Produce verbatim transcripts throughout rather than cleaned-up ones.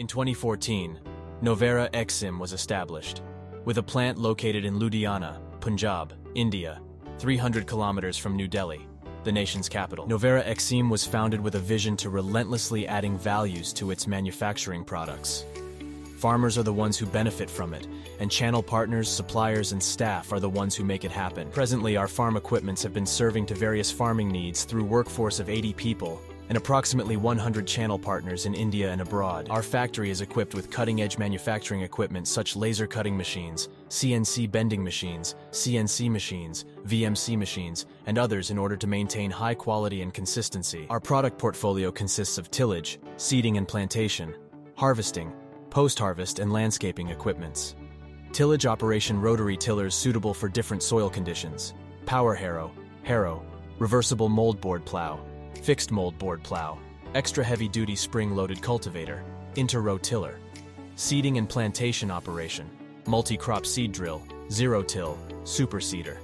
In twenty fourteen, Novera Exim was established, with a plant located in Ludhiana, Punjab, India, three hundred kilometers from New Delhi, the nation's capital. Novera Exim was founded with a vision to relentlessly adding values to its manufacturing products. Farmers are the ones who benefit from it, and channel partners, suppliers, and staff are the ones who make it happen. Presently, our farm equipments have been serving to various farming needs through a workforce of eighty people and approximately one hundred channel partners in India and abroad. Our factory is equipped with cutting-edge manufacturing equipment such laser cutting machines, C N C bending machines, C N C machines, V M C machines, and others in order to maintain high quality and consistency. Our product portfolio consists of tillage, seeding and plantation, harvesting, post-harvest and landscaping equipments. Tillage operation: rotary tillers suitable for different soil conditions, power harrow, harrow, reversible moldboard plow, fixed moldboard plow, extra heavy-duty spring-loaded cultivator, inter row tiller. Seeding and plantation operation, multi-crop seed drill, zero-till, super seeder.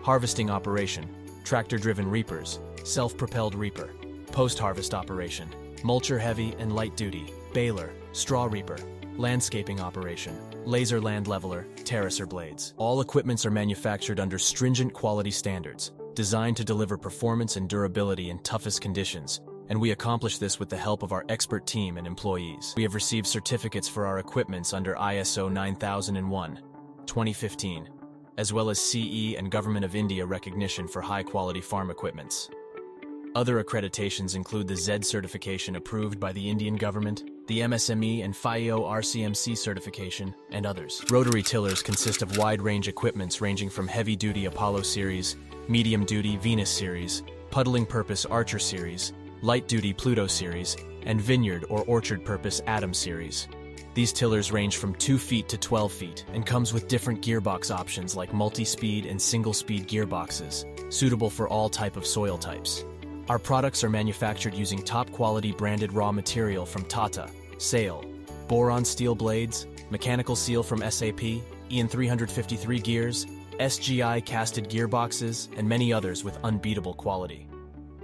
Harvesting operation, tractor-driven reapers, self-propelled reaper. Post-harvest operation, mulcher heavy and light-duty, baler, straw reaper. Landscaping operation, laser land leveller, terracer blades. All equipments are manufactured under stringent quality standards, designed to deliver performance and durability in toughest conditions, and we accomplish this with the help of our expert team and employees. We have received certificates for our equipments under I S O nine thousand one, twenty fifteen, as well as C E and Government of India recognition for high-quality farm equipments. Other accreditations include the Z E D certification approved by the Indian government, the M S M E and F I E O R C M C certification, and others. Rotary tillers consist of wide-range equipments ranging from heavy-duty Apollo series, medium-duty Venus series, puddling-purpose Archer series, light-duty Pluto series, and vineyard or orchard-purpose Atom series. These tillers range from two feet to twelve feet and comes with different gearbox options like multi-speed and single-speed gearboxes, suitable for all type of soil types. Our products are manufactured using top-quality branded raw material from Tata, SAIL, boron steel blades, mechanical seal from S A P, E N three fifty-three gears, S G I casted gearboxes, and many others with unbeatable quality.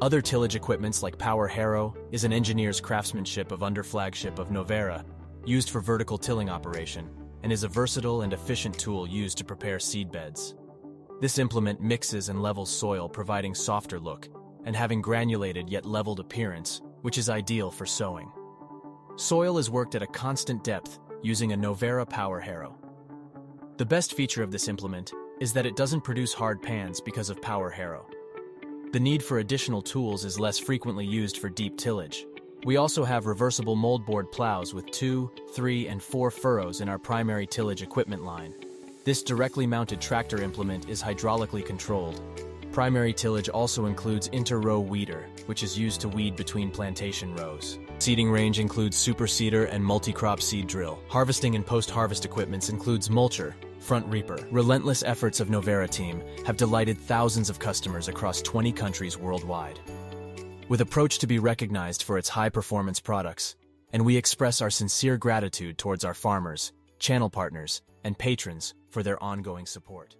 Other tillage equipments like Power Harrow is an engineer's craftsmanship of under flagship of Novera, used for vertical tilling operation, and is a versatile and efficient tool used to prepare seed beds. This implement mixes and levels soil, providing softer look and having granulated yet leveled appearance, which is ideal for sowing. Soil is worked at a constant depth using a Novera Power Harrow. The best feature of this implement is that it doesn't produce hard pans because of Power Harrow. The need for additional tools is less frequently used for deep tillage. We also have reversible moldboard plows with two, three, and four furrows in our primary tillage equipment line. This directly mounted tractor implement is hydraulically controlled. Primary tillage also includes inter-row weeder, which is used to weed between plantation rows. Seeding range includes super seeder and multi-crop seed drill. Harvesting and post-harvest equipments includes mulcher, front reaper. Relentless efforts of Novera team have delighted thousands of customers across twenty countries worldwide. With approach to be recognized for its high-performance products, and we express our sincere gratitude towards our farmers, channel partners, and patrons for their ongoing support.